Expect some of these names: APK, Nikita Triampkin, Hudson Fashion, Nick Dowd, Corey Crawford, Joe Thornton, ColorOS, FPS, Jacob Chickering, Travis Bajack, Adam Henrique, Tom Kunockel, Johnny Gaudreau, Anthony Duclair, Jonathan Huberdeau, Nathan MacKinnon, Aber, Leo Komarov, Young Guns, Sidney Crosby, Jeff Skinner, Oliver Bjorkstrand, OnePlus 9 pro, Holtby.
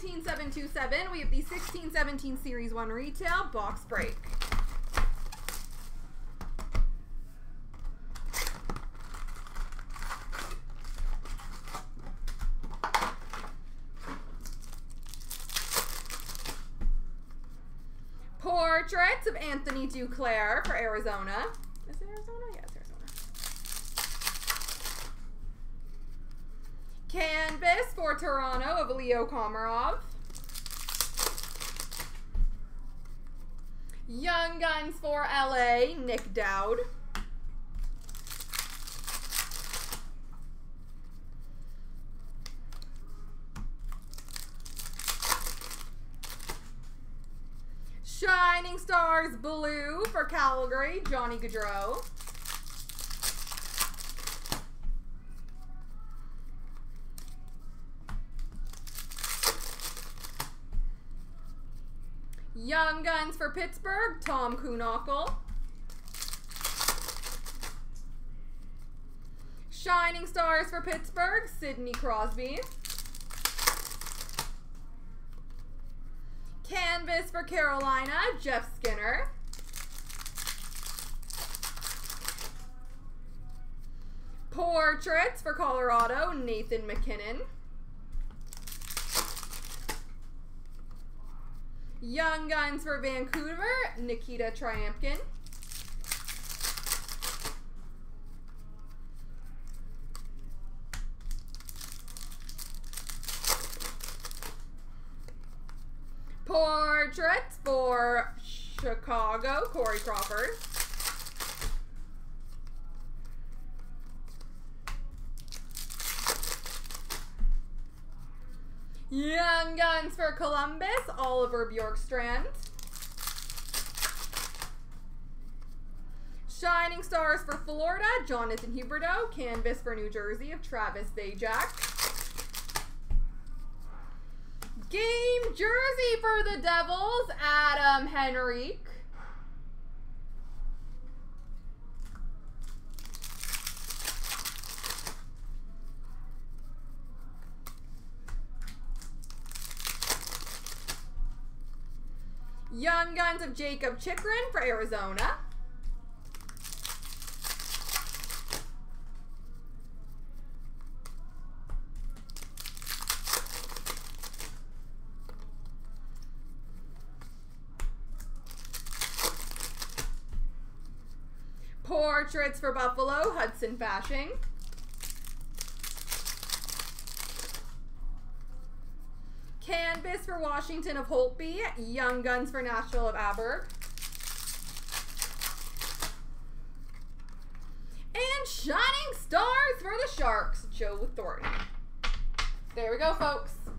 17727, we have the 1617 Series 1 Retail box break. Portraits of Anthony Duclair for Arizona. Is it Arizona? Yeah, it's Arizona. Canvas for Toronto of Leo Komarov. Young Guns for LA, Nick Dowd. Shining Stars Blue for Calgary, Johnny Gaudreau. Young Guns for Pittsburgh, Tom Kunockel. Shining Stars for Pittsburgh, Sidney Crosby. Canvas for Carolina, Jeff Skinner. Portraits for Colorado, Nathan MacKinnon. Young Guns for Vancouver, Nikita Triampkin. Portraits for Chicago, Corey Crawford. Young Guns for Columbus, Oliver Bjorkstrand. Shining Stars for Florida, Jonathan Huberdeau. Canvas for New Jersey of Travis Bajack. Game jersey for the Devils, Adam Henrique. Young Guns of Jacob Chickering for Arizona. Portraits for Buffalo, Hudson Fashion. Canvas for Washington of Holtby. Young Guns for Nashville of Aber. And Shining Stars for the Sharks, Joe Thornton. There we go, folks.